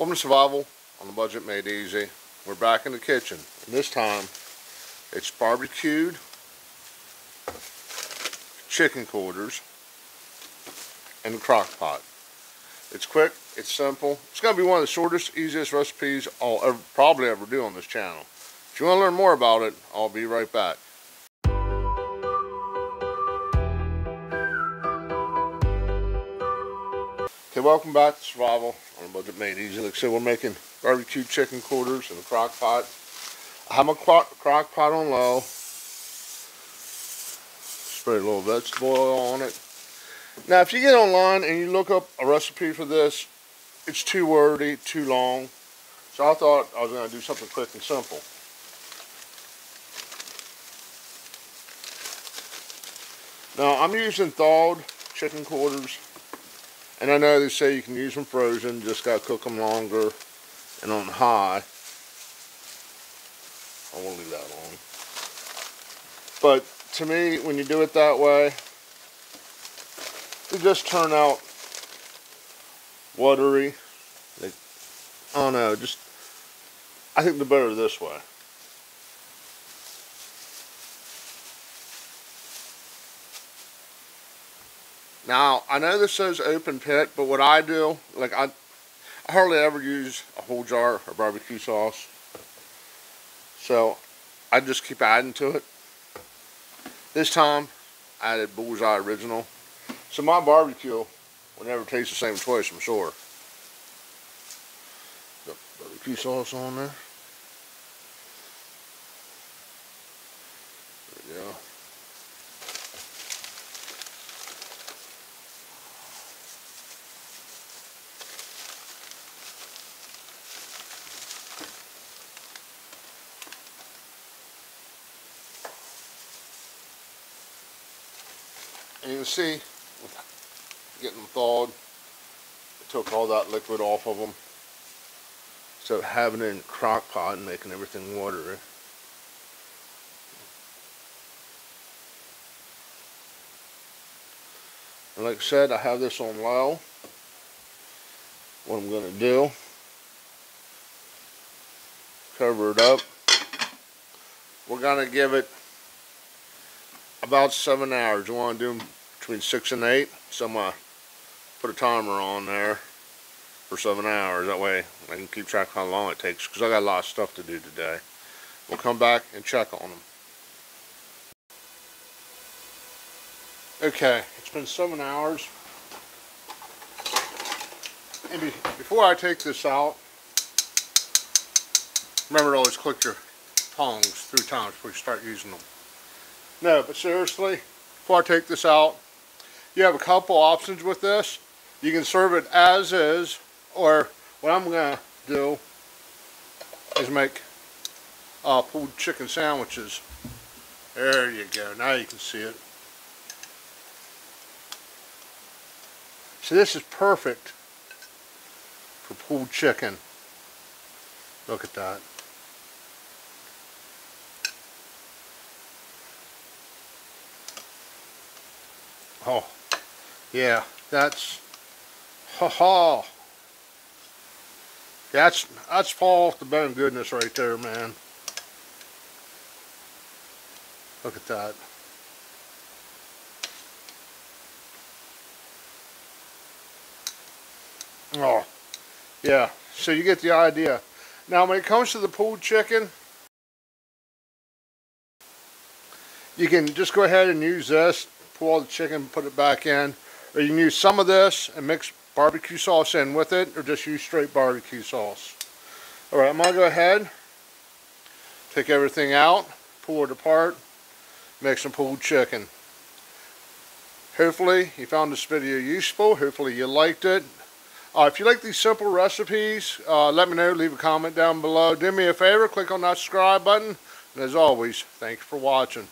Welcome to Survival on a Budget Made Easy. We're back in the kitchen, and this time it's barbecued chicken quarters in the crock pot. It's quick, it's simple. It's going to be one of the shortest, easiest recipes I'll probably ever do on this channel. If you want to learn more about it, I'll be right back. Okay, welcome back to Survival on a Budget Made Easy. Like I said, we're making barbecue chicken quarters in a crock pot. I have my crock pot on low. Spray a little vegetable oil on it. Now, if you get online and you look up a recipe for this, it's too wordy, too long. So I thought I was going to do something quick and simple. Now, I'm using thawed chicken quarters. And I know they say you can use them frozen, just got to cook them longer and on high. I won't leave that long. But to me, when you do it that way, they just turn out watery. I think they're better this way. Now, I know this says open pit, but what I do, like I hardly ever use a whole jar of barbecue sauce. So, I just keep adding to it. This time, I added Bullseye Original. So my barbecue will never taste the same twice, I'm sure. Got barbecue sauce on there. There we go. And you can see, getting them thawed, it took all that liquid off of them. So having it in the crock pot and making everything watery. And like I said, I have this on low. What I'm going to do, cover it up. We're going to give it about 7 hours. You want to do them between 6 and 8, so I'm going to put a timer on there for 7 hours. That way I can keep track of how long it takes, because I got a lot of stuff to do today. We'll come back and check on them. Okay, it's been 7 hours, and before I take this out, remember to always click your tongs 3 times before you start using them. No, but seriously, before I take this out, you have a couple options with this. You can serve it as is, or what I'm going to do is make pulled chicken sandwiches. There you go. Now you can see it. So this is perfect for pulled chicken. Look at that. Oh, yeah, that's fall off the bone goodness right there, man. Look at that. Oh, yeah, so you get the idea. Now, when it comes to the pulled chicken, you can just go ahead and use this. Pull all the chicken, put it back in, or you can use some of this and mix barbecue sauce in with it, or just use straight barbecue sauce. All right, I'm gonna go ahead, take everything out, pull it apart, make some pulled chicken. Hopefully you found this video useful. Hopefully you liked it. If you like these simple recipes, let me know. Leave a comment down below. Do me a favor, click on that subscribe button, and as always, thanks for watching.